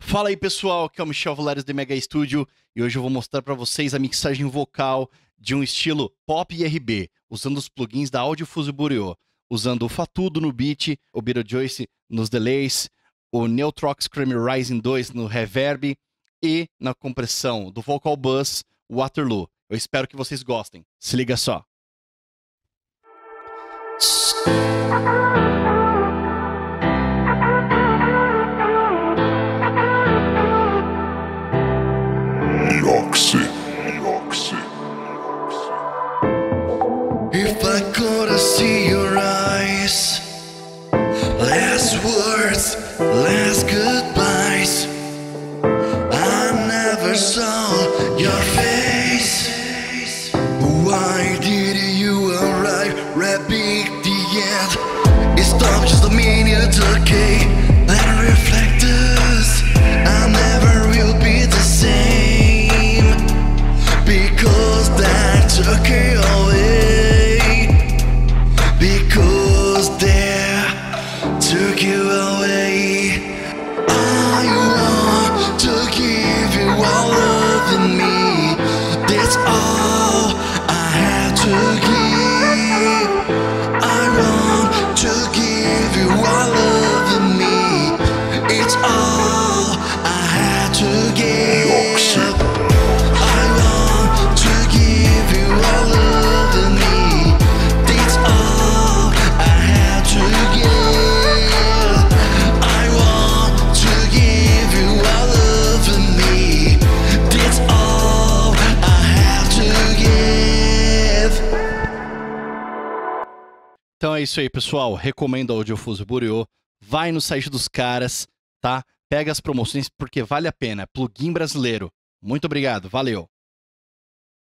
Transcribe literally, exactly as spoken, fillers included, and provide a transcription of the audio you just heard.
Fala aí pessoal, aqui é o Michel Marcos do Mega Studio e hoje eu vou mostrar para vocês a mixagem vocal de um estilo pop e R B, usando os plugins da Audio Fusion Bureau, usando o Fatudo no beat, o Beatle Joyce nos delays, o Neutrox Creamy Rising dois no reverb e na compressão do Vocal Buzz Waterloo. Eu espero que vocês gostem. Se liga só. If I could see your eyes, less words, less goodbyes. I never saw your face. Why did you arrive right at the end? It stopped just a minute, okay, and reflect us. I never will be the same, because that's okay always. Então é isso aí, pessoal. Recomendo a Audio Fusion Bureau. Vai no site dos caras, tá? Pega as promoções porque vale a pena. Plugin brasileiro. Muito obrigado. Valeu.